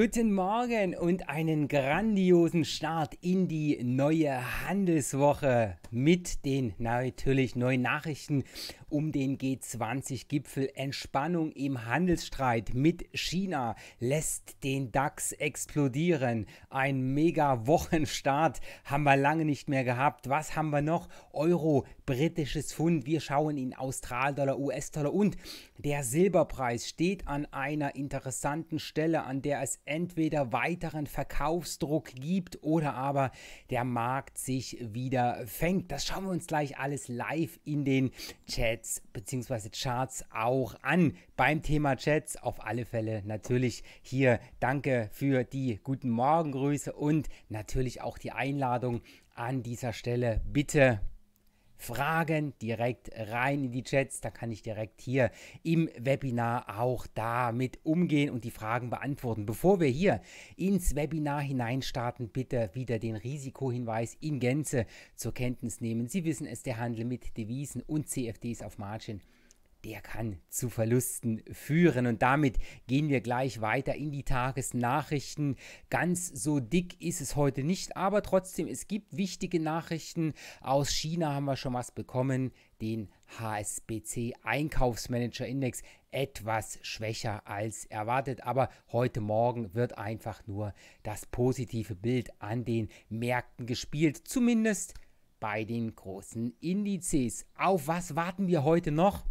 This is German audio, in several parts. Guten Morgen und einen grandiosen Start in die neue Handelswoche mit den natürlich neuen Nachrichten um den G20-Gipfel. Entspannung im Handelsstreit mit China lässt den DAX explodieren. Ein mega Wochenstart haben wir lange nicht mehr gehabt. Was haben wir noch? Euro, britisches Pfund. Wir schauen in Australdollar, US-Dollar und der Silberpreis steht an einer interessanten Stelle, an der es entweder weiteren Verkaufsdruck gibt oder aber der Markt sich wieder fängt. Das schauen wir uns gleich alles live in den Chats bzw. Charts auch an. Beim Thema Chats auf alle Fälle natürlich hier danke für die guten Morgengrüße und natürlich auch die Einladung an dieser Stelle. Bitte Fragen direkt rein in die Chats, da kann ich direkt hier im Webinar auch damit umgehen und die Fragen beantworten. Bevor wir hier ins Webinar hineinstarten, bitte wieder den Risikohinweis in Gänze zur Kenntnis nehmen. Sie wissen es, der Handel mit Devisen und CFDs auf Margin, der kann zu Verlusten führen. Und damit gehen wir gleich weiter in die Tagesnachrichten. Ganz so dick ist es heute nicht, aber trotzdem, es gibt wichtige Nachrichten. Aus China haben wir schon was bekommen, den HSBC Einkaufsmanager-Index, etwas schwächer als erwartet, aber heute Morgen wird einfach nur das positive Bild an den Märkten gespielt, zumindest bei den großen Indizes. Auf was warten wir heute noch?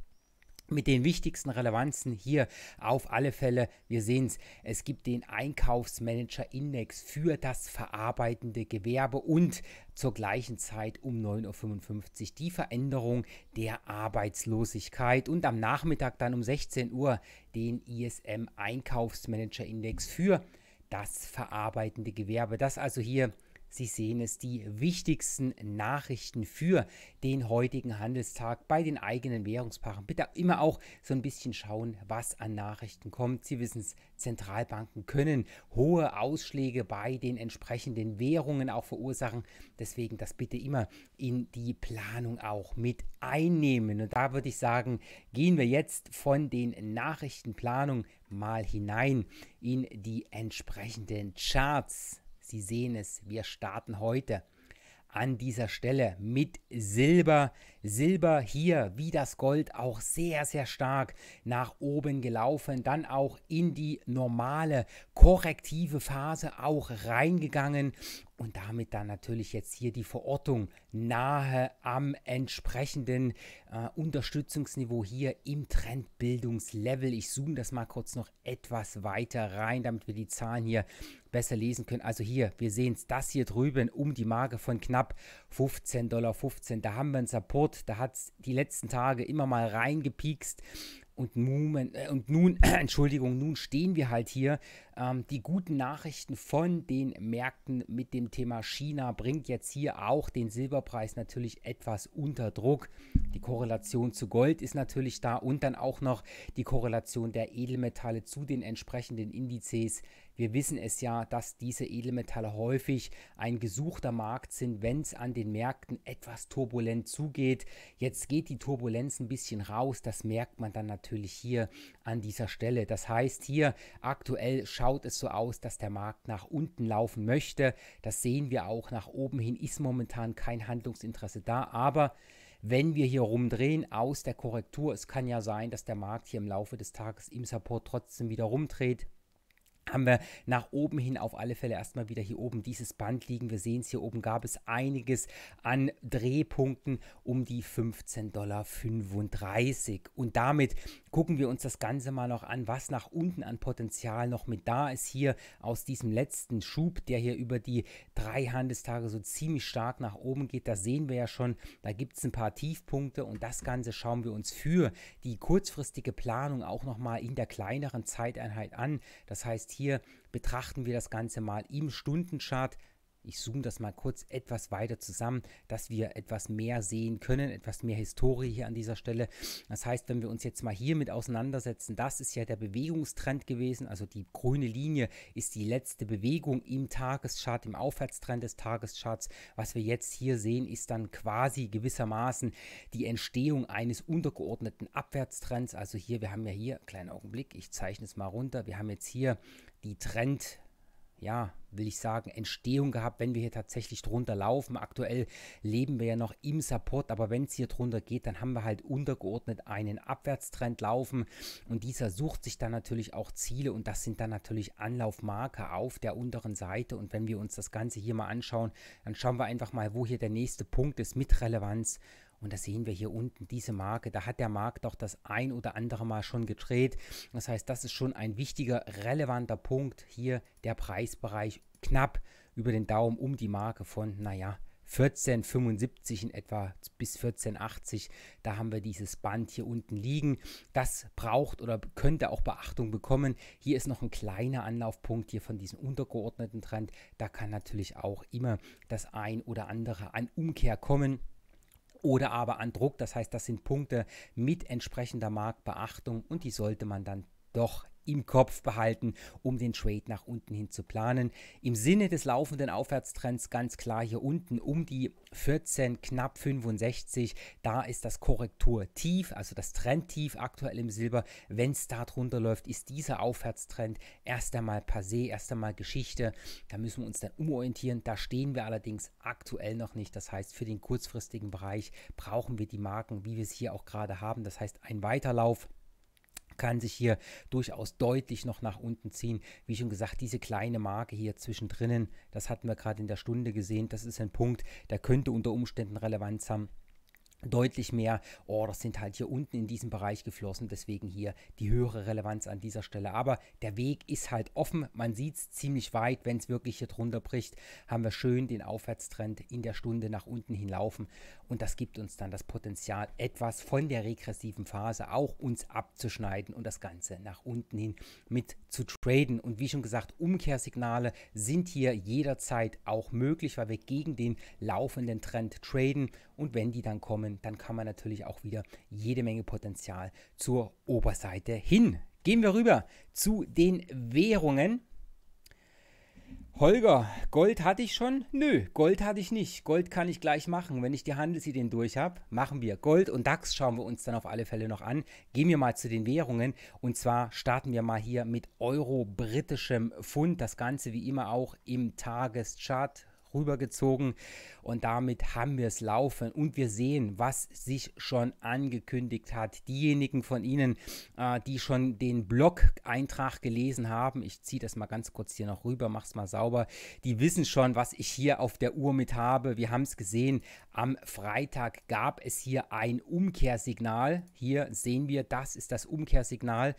Mit den wichtigsten Relevanzen hier auf alle Fälle, wir sehen es, es gibt den Einkaufsmanager-Index für das verarbeitende Gewerbe und zur gleichen Zeit um 9:55 Uhr die Veränderung der Arbeitslosigkeit und am Nachmittag dann um 16 Uhr den ISM Einkaufsmanager-Index für das verarbeitende Gewerbe. Das also hier, Sie sehen es, die wichtigsten Nachrichten für den heutigen Handelstag bei den eigenen Währungspaaren. Bitte immer auch so ein bisschen schauen, was an Nachrichten kommt. Sie wissen es, Zentralbanken können hohe Ausschläge bei den entsprechenden Währungen auch verursachen. Deswegen das bitte immer in die Planung auch mit einnehmen. Und da würde ich sagen, gehen wir jetzt von den Nachrichtenplanung mal hinein in die entsprechenden Charts. Sie sehen es, wir starten heute an dieser Stelle mit Silber. Silber hier, wie das Gold, auch sehr, sehr stark nach oben gelaufen. Dann auch in die normale korrektive Phase auch reingegangen. Und damit dann natürlich jetzt hier die Verortung nahe am entsprechenden Unterstützungsniveau hier im Trendbildungslevel. Ich zoome das mal kurz noch etwas weiter rein, damit wir die Zahlen hier besser lesen können. Also hier, wir sehen es, das hier drüben um die Marke von knapp 15,15 $. Da haben wir einen Support, da hat es die letzten Tage immer mal reingepiekst. Und nun stehen wir halt hier. Die guten Nachrichten von den Märkten mit dem Thema China bringt jetzt hier auch den Silberpreis natürlich etwas unter Druck. Die Korrelation zu Gold ist natürlich da und dann auch noch die Korrelation der Edelmetalle zu den entsprechenden Indizes. Wir wissen es ja, dass diese Edelmetalle häufig ein gesuchter Markt sind, wenn es an den Märkten etwas turbulent zugeht. Jetzt geht die Turbulenz ein bisschen raus, das merkt man dann natürlich hier an dieser Stelle. Das heißt hier, aktuell schaut es so aus, dass der Markt nach unten laufen möchte. Das sehen wir auch, nach oben hin ist momentan kein Handlungsinteresse da, aber wenn wir hier rumdrehen aus der Korrektur, es kann ja sein, dass der Markt hier im Laufe des Tages im Support trotzdem wieder rumdreht, haben wir nach oben hin auf alle Fälle erstmal wieder hier oben dieses Band liegen. Wir sehen es hier oben, gab es einiges an Drehpunkten um die 15,35 $. Und damit gucken wir uns das Ganze mal noch an, was nach unten an Potenzial noch mit da ist hier aus diesem letzten Schub, der hier über die drei Handelstage so ziemlich stark nach oben geht. Da sehen wir ja schon, da gibt es ein paar Tiefpunkte und das Ganze schauen wir uns für die kurzfristige Planung auch nochmal in der kleineren Zeiteinheit an. Das heißt, hier betrachten wir das Ganze mal im Stundenchart. Ich zoome das mal kurz etwas weiter zusammen, dass wir etwas mehr sehen können, etwas mehr Historie hier an dieser Stelle. Das heißt, wenn wir uns jetzt mal hiermit auseinandersetzen, das ist ja der Bewegungstrend gewesen, also die grüne Linie ist die letzte Bewegung im Tageschart, im Aufwärtstrend des Tagescharts. Was wir jetzt hier sehen, ist dann quasi gewissermaßen die Entstehung eines untergeordneten Abwärtstrends. Also hier, wir haben ja hier, kleinen Augenblick, ich zeichne es mal runter, wir haben jetzt hier die Trend, ja, will ich sagen, Entstehung gehabt, wenn wir hier tatsächlich drunter laufen. Aktuell leben wir ja noch im Support, aber wenn es hier drunter geht, dann haben wir halt untergeordnet einen Abwärtstrend laufen und dieser sucht sich dann natürlich auch Ziele und das sind dann natürlich Anlaufmarker auf der unteren Seite. Und wenn wir uns das Ganze hier mal anschauen, dann schauen wir einfach mal, wo hier der nächste Punkt ist mit Relevanz. Und das sehen wir hier unten, diese Marke, da hat der Markt doch das ein oder andere Mal schon gedreht. Das heißt, das ist schon ein wichtiger, relevanter Punkt hier, der Preisbereich knapp über den Daumen um die Marke von, naja, 14,75 in etwa bis 14,80, da haben wir dieses Band hier unten liegen. Das braucht oder könnte auch Beachtung bekommen. Hier ist noch ein kleiner Anlaufpunkt hier von diesem untergeordneten Trend. Da kann natürlich auch immer das ein oder andere an Umkehr kommen. Oder aber an Druck, das heißt, das sind Punkte mit entsprechender Marktbeachtung und die sollte man dann doch im Kopf behalten, um den Trade nach unten hin zu planen. Im Sinne des laufenden Aufwärtstrends ganz klar hier unten um die 14, knapp 65, da ist das Korrekturtief, also das Trendtief aktuell im Silber. Wenn es da drunter läuft, ist dieser Aufwärtstrend erst einmal passé, erst einmal Geschichte. Da müssen wir uns dann umorientieren. Da stehen wir allerdings aktuell noch nicht. Das heißt, für den kurzfristigen Bereich brauchen wir die Marken, wie wir es hier auch gerade haben. Das heißt, ein Weiterlauf kann sich hier durchaus deutlich noch nach unten ziehen. Wie schon gesagt, diese kleine Marke hier zwischendrin, das hatten wir gerade in der Stunde gesehen, das ist ein Punkt, der könnte unter Umständen Relevanz haben. Deutlich mehr Orders sind halt hier unten in diesem Bereich geflossen, deswegen hier die höhere Relevanz an dieser Stelle. Aber der Weg ist halt offen, man sieht es ziemlich weit, wenn es wirklich hier drunter bricht, haben wir schön den Aufwärtstrend in der Stunde nach unten hinlaufen und das gibt uns dann das Potenzial, etwas von der regressiven Phase auch uns abzuschneiden und das Ganze nach unten hin mit zu traden. Und wie schon gesagt, Umkehrsignale sind hier jederzeit auch möglich, weil wir gegen den laufenden Trend traden und wenn die dann kommen, dann kann man natürlich auch wieder jede Menge Potenzial zur Oberseite hin. Gehen wir rüber zu den Währungen. Holger, Gold hatte ich schon? Nö, Gold hatte ich nicht. Gold kann ich gleich machen. Wenn ich die Handelsideen durch habe, machen wir Gold und DAX schauen wir uns dann auf alle Fälle noch an. Gehen wir mal zu den Währungen und zwar starten wir mal hier mit Euro, britischem Pfund. Das Ganze wie immer auch im Tageschart rübergezogen und damit haben wir es laufen und wir sehen, was sich schon angekündigt hat. Diejenigen von Ihnen, die schon den Blog-Eintrag gelesen haben, ich ziehe das mal ganz kurz hier noch rüber, mach's mal sauber, die wissen schon, was ich hier auf der Uhr mit habe. Wir haben es gesehen, am Freitag gab es hier ein Umkehrsignal. Hier sehen wir, das ist das Umkehrsignal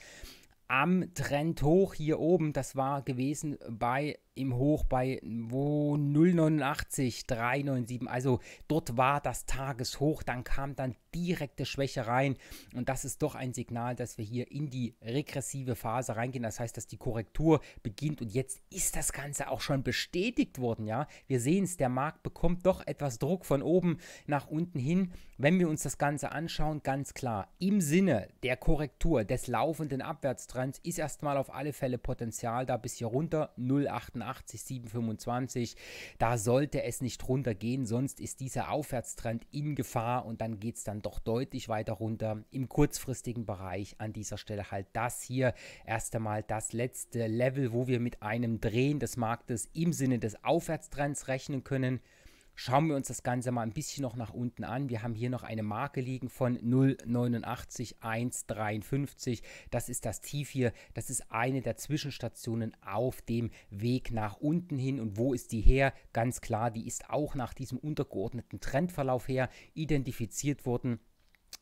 am Trend hoch hier oben, das war gewesen bei im Hoch bei 0,89, 3,97, also dort war das Tageshoch, dann kam dann direkte Schwäche rein und das ist doch ein Signal, dass wir hier in die regressive Phase reingehen, das heißt, dass die Korrektur beginnt und jetzt ist das Ganze auch schon bestätigt worden, ja, wir sehen es, der Markt bekommt doch etwas Druck von oben nach unten hin. Wenn wir uns das Ganze anschauen, ganz klar, im Sinne der Korrektur des laufenden Abwärtstrends ist erstmal auf alle Fälle Potenzial da bis hier runter, 0,88, 725, da sollte es nicht runter gehen, sonst ist dieser Aufwärtstrend in Gefahr und dann geht es dann doch deutlich weiter runter im kurzfristigen Bereich. An dieser Stelle halt das hier erst einmal das letzte Level, wo wir mit einem Drehen des Marktes im Sinne des Aufwärtstrends rechnen können. Schauen wir uns das Ganze mal ein bisschen noch nach unten an. Wir haben hier noch eine Marke liegen von 0,89, 1,53. Das ist das Tief hier. Das ist eine der Zwischenstationen auf dem Weg nach unten hin. Und wo ist die her? Ganz klar, die ist auch nach diesem untergeordneten Trendverlauf her identifiziert worden.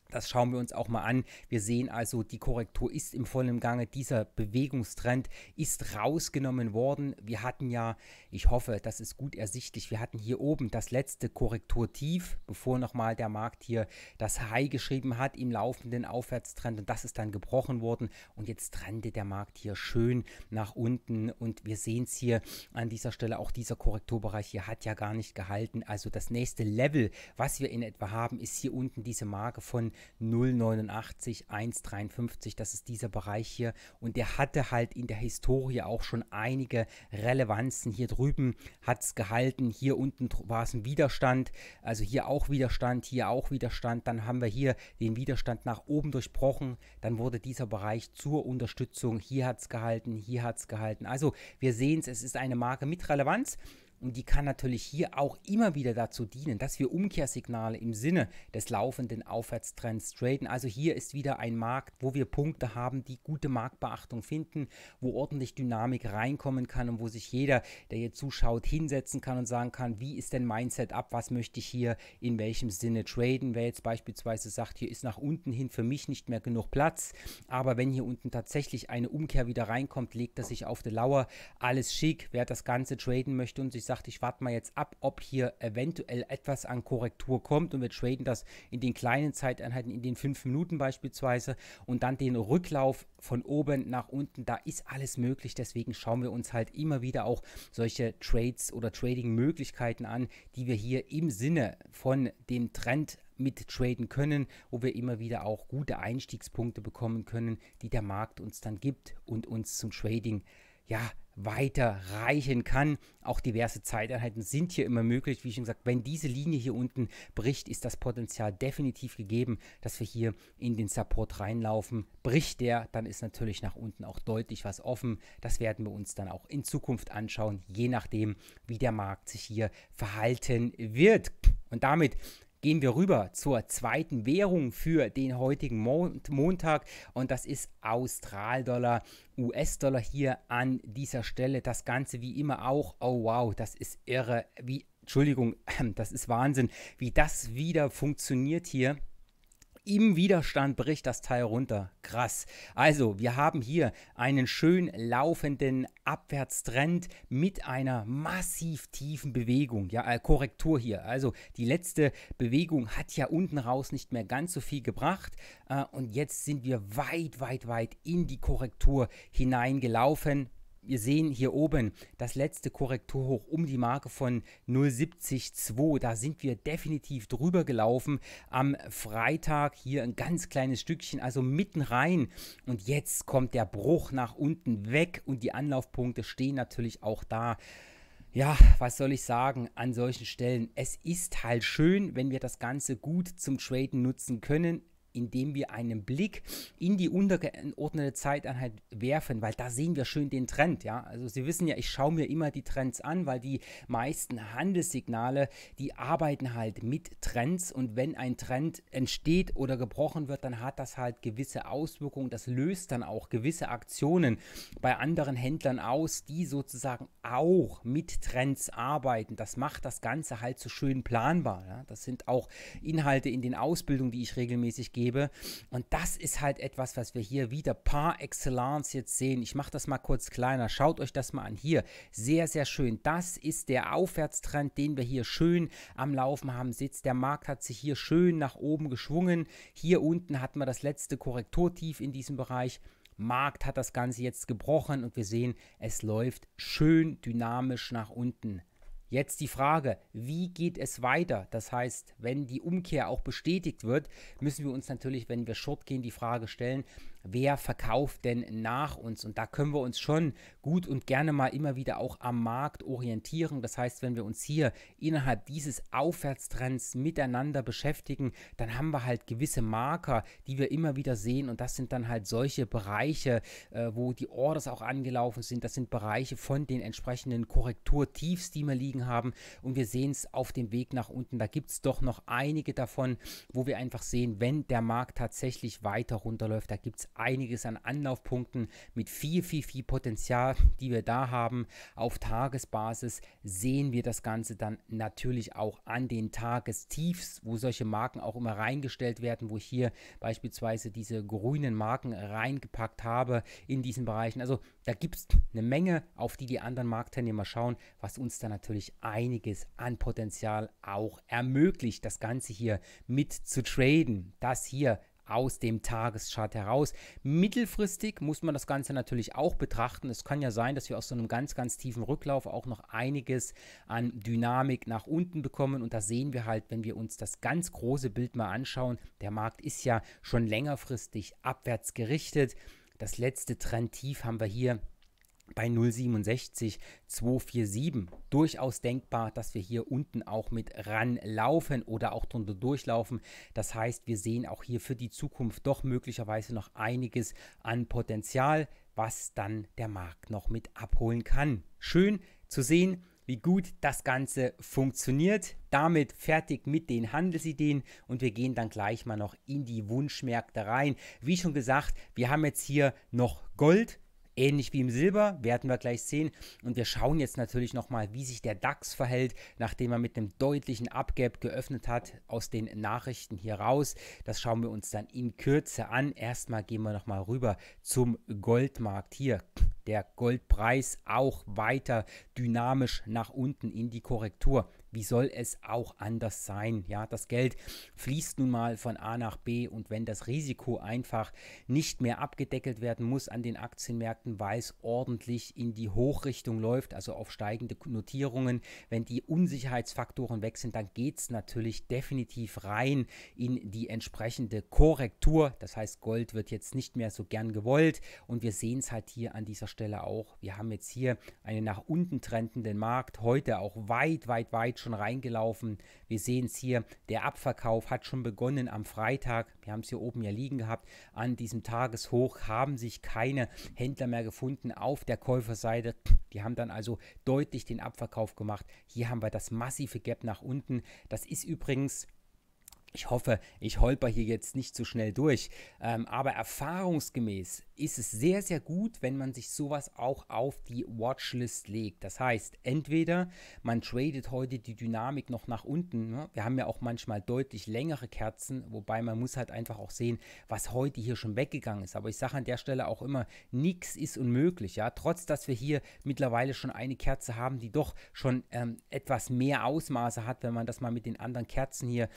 Das schauen wir uns auch mal an. Wir sehen also, die Korrektur ist im vollen Gange. Dieser Bewegungstrend ist rausgenommen worden. Wir hatten ja, ich hoffe, das ist gut ersichtlich, wir hatten hier oben das letzte Korrekturtief, bevor nochmal der Markt hier das High geschrieben hat im laufenden Aufwärtstrend. Und das ist dann gebrochen worden. Und jetzt trendet der Markt hier schön nach unten. Und wir sehen es hier an dieser Stelle, auch dieser Korrekturbereich hier hat ja gar nicht gehalten. Also das nächste Level, was wir in etwa haben, ist hier unten diese Marke von 0,89, 1,53, das ist dieser Bereich hier, und der hatte halt in der Historie auch schon einige Relevanzen. Hier drüben hat es gehalten, hier unten war es ein Widerstand, also hier auch Widerstand, hier auch Widerstand, dann haben wir hier den Widerstand nach oben durchbrochen, dann wurde dieser Bereich zur Unterstützung, hier hat es gehalten, hier hat es gehalten. Also wir sehen es, es ist eine Marke mit Relevanz. Und die kann natürlich hier auch immer wieder dazu dienen, dass wir Umkehrsignale im Sinne des laufenden Aufwärtstrends traden. Also hier ist wieder ein Markt, wo wir Punkte haben, die gute Marktbeachtung finden, wo ordentlich Dynamik reinkommen kann und wo sich jeder, der hier zuschaut, hinsetzen kann und sagen kann, wie ist denn mein Setup, was möchte ich hier in welchem Sinne traden. Wer jetzt beispielsweise sagt, hier ist nach unten hin für mich nicht mehr genug Platz, aber wenn hier unten tatsächlich eine Umkehr wieder reinkommt, legt er sich auf die Lauer, alles schick. Wer das Ganze traden möchte und sich sagt, ich warte mal jetzt ab, ob hier eventuell etwas an Korrektur kommt, und wir traden das in den kleinen Zeiteinheiten, in den 5 Minuten beispielsweise, und dann den Rücklauf von oben nach unten, da ist alles möglich. Deswegen schauen wir uns halt immer wieder auch solche Trades oder Trading-Möglichkeiten an, die wir hier im Sinne von dem Trend mit traden können, wo wir immer wieder auch gute Einstiegspunkte bekommen können, die der Markt uns dann gibt und uns zum Trading, ja, weiter reichen kann. Auch diverse Zeiteinheiten sind hier immer möglich. Wie schon gesagt, wenn diese Linie hier unten bricht, ist das Potenzial definitiv gegeben, dass wir hier in den Support reinlaufen. Bricht der, dann ist natürlich nach unten auch deutlich was offen. Das werden wir uns dann auch in Zukunft anschauen, je nachdem, wie der Markt sich hier verhalten wird. Und damit gehen wir rüber zur zweiten Währung für den heutigen Montag, und das ist Australdollar, US-Dollar hier an dieser Stelle. Das Ganze wie immer auch, oh wow, das ist irre, Entschuldigung, das ist Wahnsinn, wie das wieder funktioniert hier. Im Widerstand bricht das Teil runter. Krass. Also, wir haben hier einen schön laufenden Abwärtstrend mit einer massiv tiefen Bewegung. Ja, Korrektur hier. Also, die letzte Bewegung hat ja unten raus nicht mehr ganz so viel gebracht. Und jetzt sind wir weit, weit, weit in die Korrektur hineingelaufen. Wir sehen hier oben das letzte Korrekturhoch um die Marke von 0,702. Da sind wir definitiv drüber gelaufen am Freitag. Hier ein ganz kleines Stückchen, also mitten rein. Und jetzt kommt der Bruch nach unten weg und die Anlaufpunkte stehen natürlich auch da. Ja, was soll ich sagen an solchen Stellen? Es ist halt schön, wenn wir das Ganze gut zum Traden nutzen können, indem wir einen Blick in die untergeordnete Zeiteinheit werfen, weil da sehen wir schön den Trend. Ja? Also Sie wissen ja, ich schaue mir immer die Trends an, weil die meisten Handelssignale, die arbeiten halt mit Trends, und wenn ein Trend entsteht oder gebrochen wird, dann hat das halt gewisse Auswirkungen. Das löst dann auch gewisse Aktionen bei anderen Händlern aus, die sozusagen auch mit Trends arbeiten. Das macht das Ganze halt so schön planbar. Ja? Das sind auch Inhalte in den Ausbildungen, die ich regelmäßig gebe. Und das ist halt etwas, was wir hier wieder par excellence jetzt sehen. Ich mache das mal kurz kleiner. Schaut euch das mal an. Hier, sehr, sehr schön. Das ist der Aufwärtstrend, den wir hier schön am Laufen haben. Seht, der Markt hat sich hier schön nach oben geschwungen. Hier unten hatten wir das letzte Korrekturtief in diesem Bereich. Markt hat das Ganze jetzt gebrochen und wir sehen, es läuft schön dynamisch nach unten. Jetzt die Frage, wie geht es weiter? Das heißt, wenn die Umkehr auch bestätigt wird, müssen wir uns natürlich, wenn wir short gehen, die Frage stellen, wer verkauft denn nach uns? Und da können wir uns schon gut und gerne mal immer wieder auch am Markt orientieren. Das heißt, wenn wir uns hier innerhalb dieses Aufwärtstrends miteinander beschäftigen, dann haben wir halt gewisse Marker, die wir immer wieder sehen. Und das sind dann halt solche Bereiche, wo die Orders auch angelaufen sind. Das sind Bereiche von den entsprechenden Korrekturtiefs, die wir liegen haben, und wir sehen es auf dem Weg nach unten. Da gibt es doch noch einige davon, wo wir einfach sehen, wenn der Markt tatsächlich weiter runterläuft, da gibt es einiges an Anlaufpunkten mit viel Potenzial, die wir da haben. Auf Tagesbasis sehen wir das Ganze dann natürlich auch an den Tagestiefs, wo solche Marken auch immer reingestellt werden, wo ich hier beispielsweise diese grünen Marken reingepackt habe in diesen Bereichen. Also da gibt es eine Menge, auf die die anderen Marktteilnehmer schauen, was uns dann natürlich einiges an Potenzial auch ermöglicht, das Ganze hier mit zu traden. Das hier aus dem Tageschart heraus. Mittelfristig muss man das Ganze natürlich auch betrachten. Es kann ja sein, dass wir aus so einem ganz tiefen Rücklauf auch noch einiges an Dynamik nach unten bekommen. Und das sehen wir halt, wenn wir uns das ganz große Bild mal anschauen. Der Markt ist ja schon längerfristig abwärts gerichtet. Das letzte Trendtief haben wir hier bei 0,67247. Durchaus denkbar, dass wir hier unten auch mit ranlaufen oder auch drunter durchlaufen. Das heißt, wir sehen auch hier für die Zukunft doch möglicherweise noch einiges an Potenzial, was dann der Markt noch mit abholen kann. Schön zu sehen, wie gut das Ganze funktioniert. Damit fertig mit den Handelsideen und wir gehen dann gleich mal noch in die Wunschmärkte rein. Wie schon gesagt, wir haben jetzt hier noch Gold, ähnlich wie im Silber, werden wir gleich sehen. Und wir schauen jetzt natürlich nochmal, wie sich der DAX verhält, nachdem er mit einem deutlichen Upgap geöffnet hat aus den Nachrichten hier raus. Das schauen wir uns dann in Kürze an. Erstmal gehen wir nochmal rüber zum Goldmarkt hier. Der Goldpreis auch weiter dynamisch nach unten in die Korrektur. Wie soll es auch anders sein? Ja, das Geld fließt nun mal von A nach B und wenn das Risiko einfach nicht mehr abgedeckelt werden muss an den Aktienmärkten, weil es ordentlich in die Hochrichtung läuft, also auf steigende Notierungen, wenn die Unsicherheitsfaktoren weg sind, dann geht es natürlich definitiv rein in die entsprechende Korrektur. Das heißt, Gold wird jetzt nicht mehr so gern gewollt und wir sehen es halt hier an dieser Stelle auch. Wir haben jetzt hier einen nach unten trendenden Markt, heute auch weit schon reingelaufen. Wir sehen es hier, der Abverkauf hat schon begonnen am Freitag. Wir haben es hier oben ja liegen gehabt. An diesem Tageshoch haben sich keine Händler mehr gefunden auf der Käuferseite. Die haben dann also deutlich den Abverkauf gemacht. Hier haben wir das massive Gap nach unten. Das ist übrigens, ich hoffe, ich holper hier jetzt nicht so schnell durch, aber erfahrungsgemäß ist es sehr gut, wenn man sich sowas auch auf die Watchlist legt. Das heißt, entweder man tradet heute die Dynamik noch nach unten, ne? Wir haben ja auch manchmal deutlich längere Kerzen, wobei man muss halt einfach auch sehen, was heute hier schon weggegangen ist. Aber ich sage an der Stelle auch immer, nichts ist unmöglich. Ja? Trotz, dass wir hier mittlerweile schon eine Kerze haben, die doch schon etwas mehr Ausmaße hat, wenn man das mal mit den anderen Kerzen hier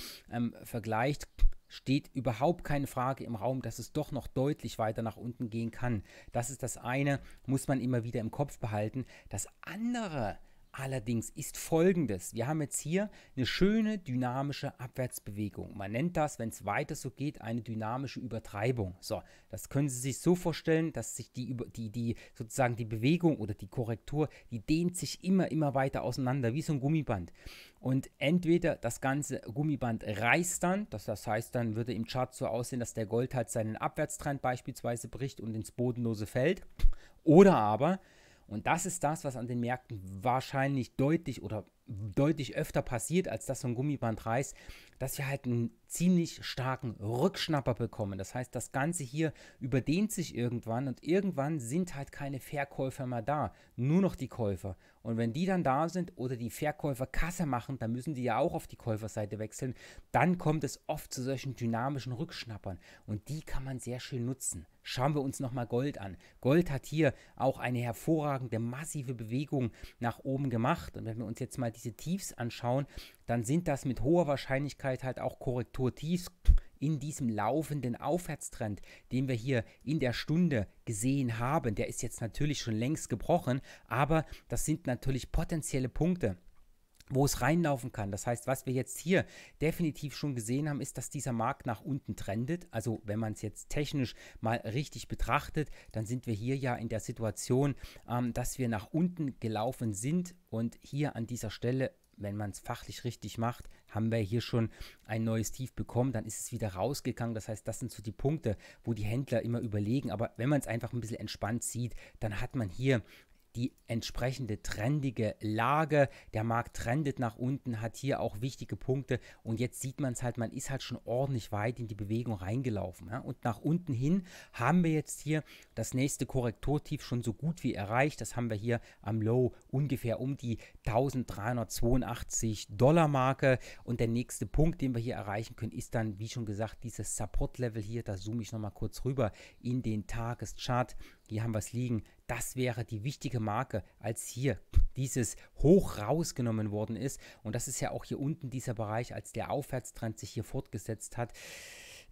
vergleicht, steht überhaupt keine Frage im Raum, dass es doch noch deutlich weiter nach unten gehen kann. Das ist das eine, muss man immer wieder im Kopf behalten. Das andere allerdings ist Folgendes. Wir haben jetzt hier eine schöne dynamische Abwärtsbewegung. Man nennt das, wenn es weiter so geht, eine dynamische Übertreibung. So, das können Sie sich so vorstellen, dass sich sozusagen die Bewegung oder die Korrektur, die dehnt sich immer weiter auseinander, wie so ein Gummiband. Und entweder das ganze Gummiband reißt dann, das heißt, dann würde im Chart so aussehen, dass der Gold halt seinen Abwärtstrend beispielsweise bricht und ins Bodenlose fällt. Oder aber, und das ist das, was an den Märkten wahrscheinlich deutlich öfter passiert, als dass so ein Gummiband reißt, dass wir halt einen ziemlich starken Rückschnapper bekommen. Das heißt, das Ganze hier überdehnt sich irgendwann und irgendwann sind halt keine Verkäufer mehr da, nur noch die Käufer. Und wenn die dann da sind oder die Verkäufer Kasse machen, dann müssen die ja auch auf die Käuferseite wechseln, dann kommt es oft zu solchen dynamischen Rückschnappern und die kann man sehr schön nutzen. Schauen wir uns nochmal Gold an. Gold hat hier auch eine hervorragende, massive Bewegung nach oben gemacht und wenn wir uns jetzt mal diese Tiefs anschauen, dann sind das mit hoher Wahrscheinlichkeit halt auch Korrekturtiefs in diesem laufenden Aufwärtstrend, den wir hier in der Stunde gesehen haben. Der ist jetzt natürlich schon längst gebrochen, aber das sind natürlich potenzielle Punkte, wo es reinlaufen kann. Das heißt, was wir jetzt hier definitiv schon gesehen haben, ist, dass dieser Markt nach unten trendet. Also wenn man es jetzt technisch mal richtig betrachtet, dann sind wir hier ja in der Situation, dass wir nach unten gelaufen sind und hier an dieser Stelle, wenn man es fachlich richtig macht, haben wir hier schon ein neues Tief bekommen, dann ist es wieder rausgegangen. Das heißt, das sind so die Punkte, wo die Händler immer überlegen. Aber wenn man es einfach ein bisschen entspannt sieht, dann hat man hier die entsprechende trendige Lage. Der Markt trendet nach unten, hat hier auch wichtige Punkte und jetzt sieht man es halt, man ist halt schon ordentlich weit in die Bewegung reingelaufen. Ja? Und nach unten hin haben wir jetzt hier das nächste Korrekturtief schon so gut wie erreicht. Das haben wir hier am Low ungefähr um die 1382 Dollar Marke und der nächste Punkt, den wir hier erreichen können, ist dann, wie schon gesagt, dieses Support-Level hier. Da zoome ich nochmal kurz rüber in den Tageschart. Hier haben wir es liegen. Das wäre die wichtige Marke, als hier dieses Hoch rausgenommen worden ist. Und das ist ja auch hier unten dieser Bereich, als der Aufwärtstrend sich hier fortgesetzt hat.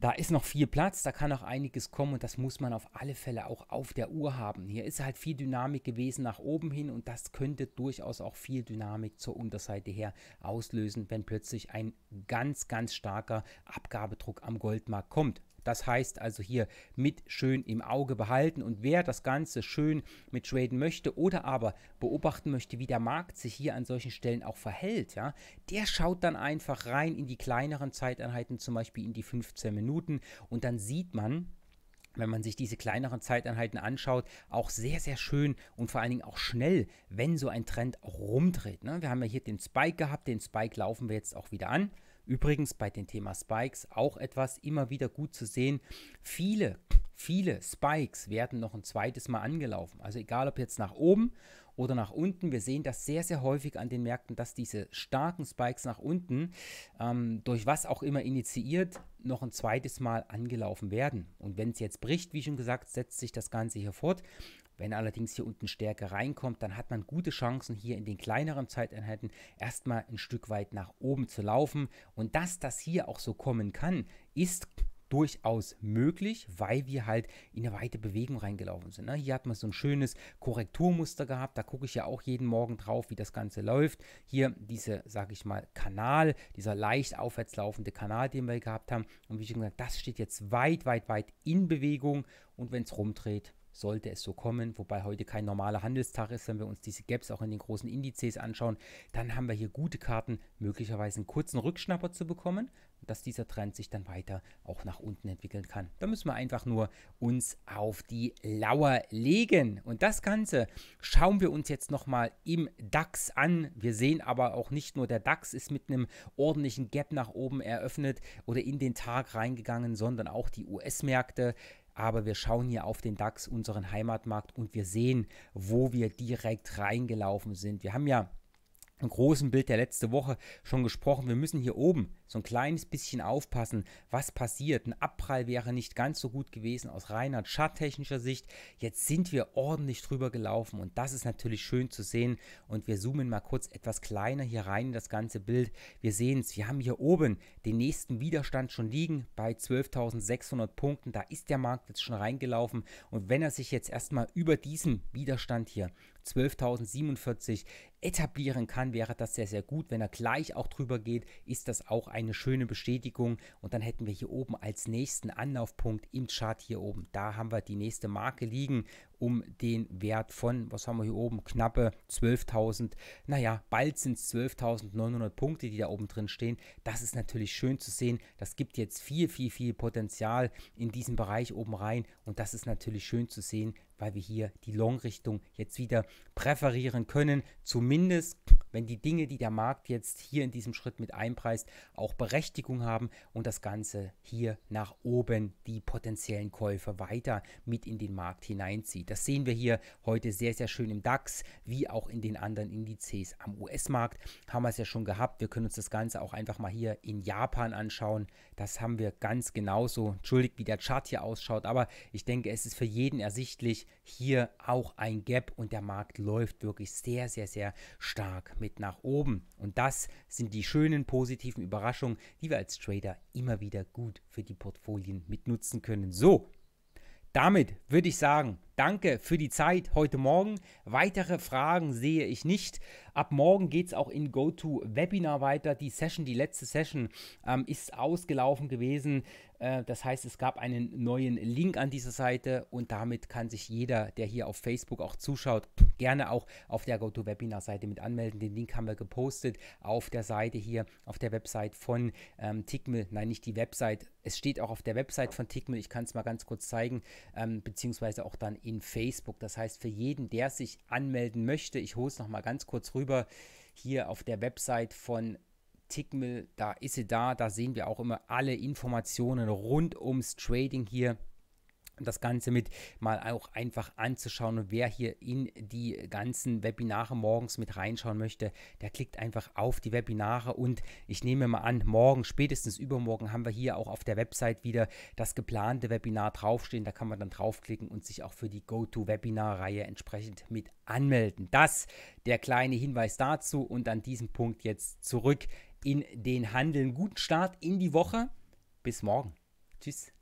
Da ist noch viel Platz, da kann noch einiges kommen und das muss man auf alle Fälle auch auf der Uhr haben. Hier ist halt viel Dynamik gewesen nach oben hin und das könnte durchaus auch viel Dynamik zur Unterseite her auslösen, wenn plötzlich ein ganz, ganz starker Abgabedruck am Goldmarkt kommt. Das heißt also hier mit schön im Auge behalten und wer das Ganze schön mit traden möchte oder aber beobachten möchte, wie der Markt sich hier an solchen Stellen auch verhält, ja, der schaut dann einfach rein in die kleineren Zeiteinheiten, zum Beispiel in die 15 Minuten und dann sieht man, wenn man sich diese kleineren Zeiteinheiten anschaut, auch sehr, sehr schön und vor allen Dingen auch schnell, wenn so ein Trend auch rumdreht. Ne? Wir haben ja hier den Spike gehabt, den Spike laufen wir jetzt auch wieder an. Übrigens bei dem Thema Spikes auch etwas immer wieder gut zu sehen. Viele Spikes werden noch ein zweites Mal angelaufen. Also egal ob jetzt nach oben oder nach unten. Wir sehen das sehr, sehr häufig an den Märkten, dass diese starken Spikes nach unten, durch was auch immer initiiert, noch ein zweites Mal angelaufen werden. Und wenn es jetzt bricht, wie schon gesagt, setzt sich das Ganze hier fort. Wenn allerdings hier unten Stärke reinkommt, dann hat man gute Chancen, hier in den kleineren Zeiteinheiten erstmal ein Stück weit nach oben zu laufen. Und dass das hier auch so kommen kann, ist durchaus möglich, weil wir halt in eine weite Bewegung reingelaufen sind. Hier hat man so ein schönes Korrekturmuster gehabt, da gucke ich ja auch jeden Morgen drauf, wie das Ganze läuft. Hier diese, sage ich mal, Kanal, dieser leicht aufwärts laufende Kanal, den wir gehabt haben. Und wie schon gesagt, das steht jetzt weit, weit, weit in Bewegung und wenn es rumdreht, sollte es so kommen, wobei heute kein normaler Handelstag ist, wenn wir uns diese Gaps auch in den großen Indizes anschauen, dann haben wir hier gute Karten, möglicherweise einen kurzen Rückschnapper zu bekommen, dass dieser Trend sich dann weiter auch nach unten entwickeln kann. Da müssen wir einfach nur uns auf die Lauer legen. Und das Ganze schauen wir uns jetzt nochmal im DAX an. Wir sehen aber auch nicht nur, der DAX ist mit einem ordentlichen Gap nach oben eröffnet oder in den Tag reingegangen, sondern auch die US-Märkte. Aber wir schauen hier auf den DAX, unseren Heimatmarkt, und wir sehen, wo wir direkt reingelaufen sind. Wir haben ja im großen Bild der letzten Woche schon gesprochen, wir müssen hier oben so ein kleines bisschen aufpassen, was passiert. Ein Abprall wäre nicht ganz so gut gewesen aus reiner charttechnischer Sicht. Jetzt sind wir ordentlich drüber gelaufen und das ist natürlich schön zu sehen. Und wir zoomen mal kurz etwas kleiner hier rein in das ganze Bild. Wir sehen es, wir haben hier oben den nächsten Widerstand schon liegen bei 12.600 Punkten. Da ist der Markt jetzt schon reingelaufen und wenn er sich jetzt erstmal über diesen Widerstand hier 12.047 etablieren kann, wäre das sehr, sehr gut. Wenn er gleich auch drüber geht, ist das auch eine schöne Bestätigung und dann hätten wir hier oben als nächsten Anlaufpunkt im Chart hier oben, da haben wir die nächste Marke liegen um den Wert von, was haben wir hier oben, knappe 12.000, naja, bald sind es 12.900 Punkte, die da oben drin stehen. Das ist natürlich schön zu sehen. Das gibt jetzt viel, viel, viel Potenzial in diesen Bereich oben rein und das ist natürlich schön zu sehen, weil wir hier die Long-Richtung jetzt wieder präferieren können, zumindest wenn die Dinge, die der Markt jetzt hier in diesem Schritt mit einpreist, auch Berechtigung haben und das Ganze hier nach oben die potenziellen Käufer weiter mit in den Markt hineinzieht. Das sehen wir hier heute sehr, sehr schön im DAX, wie auch in den anderen Indizes am US-Markt. Haben wir es ja schon gehabt. Wir können uns das Ganze auch einfach mal hier in Japan anschauen. Das haben wir ganz genauso. Entschuldigt, wie der Chart hier ausschaut, aber ich denke, es ist für jeden ersichtlich, hier auch ein Gap und der Markt läuft wirklich sehr, sehr, sehr stark mit nach oben. Und das sind die schönen, positiven Überraschungen, die wir als Trader immer wieder gut für die Portfolien mitnutzen können. So, damit würde ich sagen, danke für die Zeit heute Morgen. Weitere Fragen sehe ich nicht. Ab morgen geht es auch in GoToWebinar weiter. Die Session, die letzte Session ist ausgelaufen gewesen. Das heißt, es gab einen neuen Link an dieser Seite und damit kann sich jeder, der hier auf Facebook auch zuschaut, gerne auch auf der GoToWebinar-Seite mit anmelden. Den Link haben wir gepostet auf der Seite hier, auf der Website von Tickmill. Nein, nicht die Website. Es steht auch auf der Website von Tickmill. Ich kann es mal ganz kurz zeigen, beziehungsweise auch dann in Facebook. Das heißt, für jeden, der sich anmelden möchte, ich hole es nochmal ganz kurz rüber, hier auf der Website von Tickmill, da ist sie da sehen wir auch immer alle Informationen rund ums Trading hier. Das Ganze mit mal auch einfach anzuschauen, und wer hier in die ganzen Webinare morgens mit reinschauen möchte, der klickt einfach auf die Webinare, und ich nehme mal an, morgen, spätestens übermorgen, haben wir hier auch auf der Website wieder das geplante Webinar draufstehen. Da kann man dann draufklicken und sich auch für die Go-To-Webinar-Reihe entsprechend mit anmelden. Das der kleine Hinweis dazu, und an diesem Punkt jetzt zurück in den Handel. Guten Start in die Woche. Bis morgen. Tschüss.